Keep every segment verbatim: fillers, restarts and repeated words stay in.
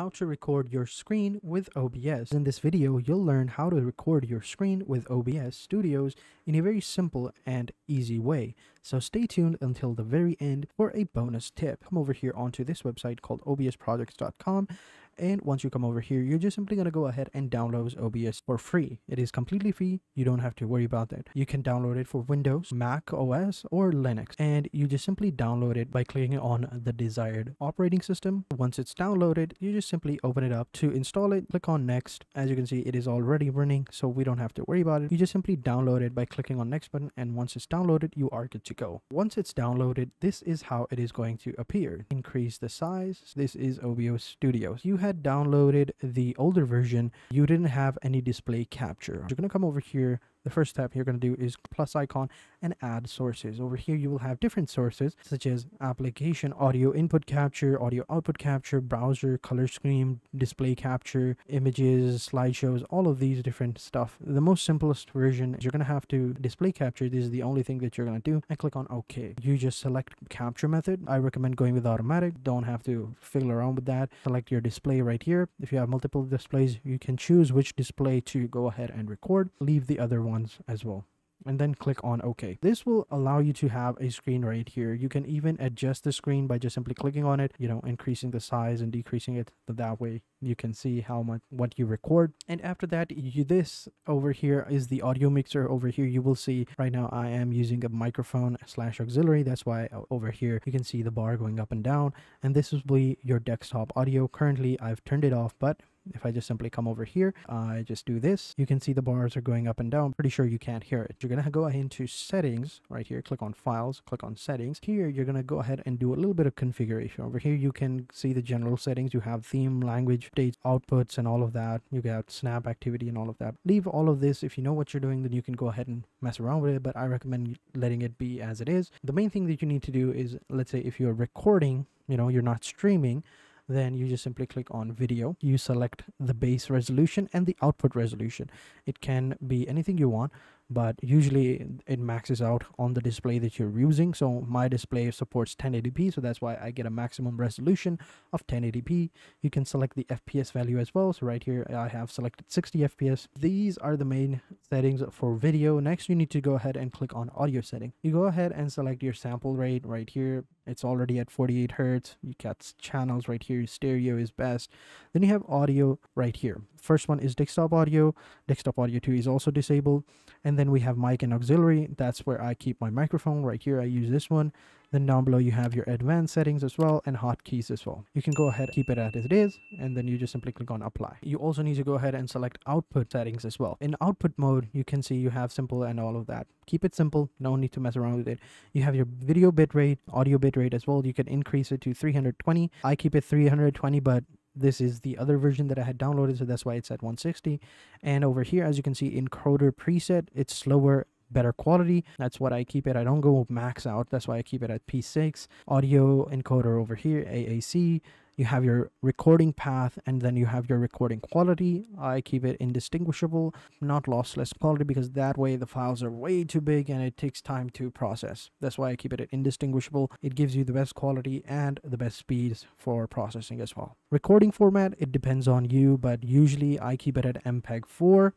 How to record your screen with O B S. In this video, you'll learn how to record your screen with O B S Studios in a very simple and easy way. So stay tuned until the very end for a bonus tip. Come over here onto this website called O B S projects dot com. And once you come over here, you're just simply going to go ahead and download O B S for free. It is completely free. You don't have to worry about that. You can download it for Windows, Mac O S, or Linux. And you just simply download it by clicking on the desired operating system. Once it's downloaded, you just simply open it up to install it. Click on next. As you can see, it is already running, so we don't have to worry about it. You just simply download it by clicking on next button. And once it's downloaded, you are good to go. Once it's downloaded, this is how it is going to appear. Increase the size. This is O B S Studios. You had downloaded the older version, you didn't have any display capture. You're going to come over here. The first step you're going to do is plus icon and add sources. Over here, you will have different sources such as application, audio input capture, audio output capture, browser, color scheme, display capture, images, slideshows, all of these different stuff. The most simplest version is you're going to have to display capture. This is the only thing that you're going to do, and click on OK. You just select capture method. I recommend going with automatic. Don't have to fiddle around with that. Select your display right here. If you have multiple displays, you can choose which display to go ahead and record. Leave the other one as well, and then click on OK. This will allow you to have a screen right here. You can even adjust the screen by just simply clicking on it, you know, increasing the size and decreasing it, but that way you can see how much what you record. And after that, you, this over here is the audio mixer. Over here you will see right now I am using a microphone slash auxiliary. That's why over here you can see the bar going up and down, and this will be your desktop audio. Currently I've turned it off, but if I just simply come over here, I just do this, you can see the bars are going up and down. Pretty sure you can't hear it. You're going to go ahead into settings right here. Click on files, click on settings. Here you're going to go ahead and do a little bit of configuration. Over here you can see the general settings. You have theme, language, dates, outputs, and all of that. You got snap activity and all of that. Leave all of this. If you know what you're doing, then you can go ahead and mess around with it, but I recommend letting it be as it is. The main thing that you need to do is, let's say if you're recording, you know, you're not streaming, then you just simply click on video. You select the base resolution and the output resolution. It can be anything you want, but usually it maxes out on the display that you're using. So my display supports ten eighty p, so that's why I get a maximum resolution of ten eighty p. You can select the F P S value as well. So right here I have selected sixty F P S. These are the main settings for video. Next you need to go ahead and click on audio setting. You go ahead and select your sample rate right here. It's already at forty-eight hertz. You got channels right here. Stereo is best. Then you have audio right here. First one is desktop audio. Desktop audio two is also disabled. And then we have mic and auxiliary. That's where I keep my microphone right here. I use this one. Then down below you have your advanced settings as well, and hotkeys as well. You can go ahead and keep it as it is, and then you just simply click on apply. You also need to go ahead and select output settings as well. In output mode, you can see you have simple and all of that. Keep it simple. No need to mess around with it. You have your video bitrate, audio bitrate as well. You can increase it to three hundred twenty. I keep it three hundred twenty, but this is the other version that I had downloaded, so that's why it's at one sixty. And over here, as you can see, encoder preset, it's slower, better quality. That's what I keep it. I don't go max out. That's why I keep it at P six. Audio encoder over here, A A C. You have your recording path, and then you have your recording quality. I keep it indistinguishable, not lossless quality, because that way the files are way too big and it takes time to process. That's why I keep it at indistinguishable. It gives you the best quality and the best speeds for processing as well. Recording format, it depends on you, but usually I keep it at M P E G four.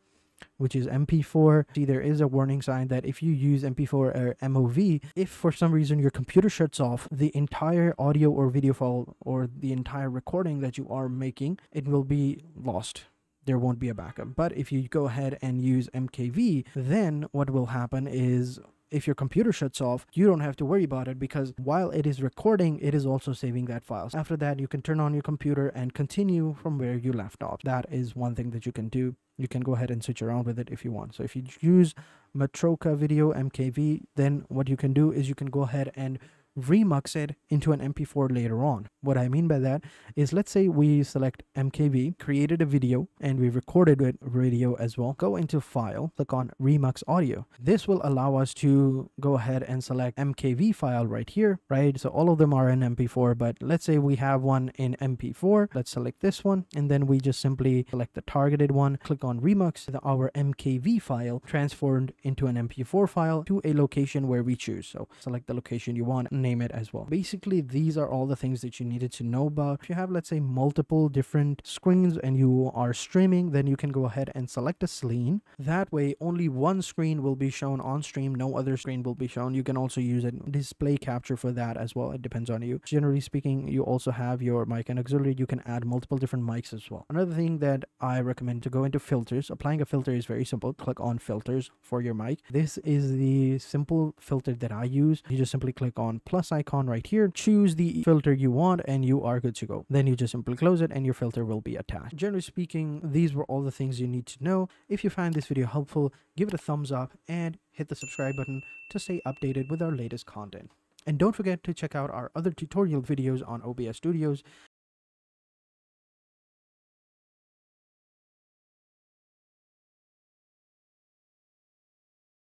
Which is M P four. See, there is a warning sign that if you use M P four or M O V, if for some reason your computer shuts off, the entire audio or video file or the entire recording that you are making, it will be lost. There won't be a backup. But if you go ahead and use M K V, then what will happen is, if your computer shuts off, you don't have to worry about it, because while it is recording, it is also saving that file. After that, you can turn on your computer and continue from where you left off. That is one thing that you can do. You can go ahead and switch around with it if you want. So if you use Matroska video M K V, then what you can do is you can go ahead and remux it into an M P four later on. What I mean by that is, let's say we select M K V, created a video, and we recorded it radio as well. Go into file, click on remux audio. This will allow us to go ahead and select M K V file right here, right? So all of them are in M P four, but let's say we have one in M P four. Let's select this one, and then we just simply select the targeted one, click on remux. Our M K V file transformed into an M P four file to a location where we choose. So select the location you want, name name it as well. Basically, these are all the things that you needed to know about. If you have, let's say, multiple different screens and you are streaming, then you can go ahead and select a scene. That way, only one screen will be shown on stream. No other screen will be shown. You can also use a display capture for that as well. It depends on you. Generally speaking, you also have your mic and auxiliary. You can add multiple different mics as well. Another thing that I recommend to go into filters. Applying a filter is very simple. Click on filters for your mic. This is the simple filter that I use. You just simply click on plus icon right here. Choose the filter you want and you are good to go. Then you just simply close it and your filter will be attached. Generally speaking, these were all the things you need to know. If you find this video helpful, give it a thumbs up and hit the subscribe button to stay updated with our latest content. And don't forget to check out our other tutorial videos on O B S Studios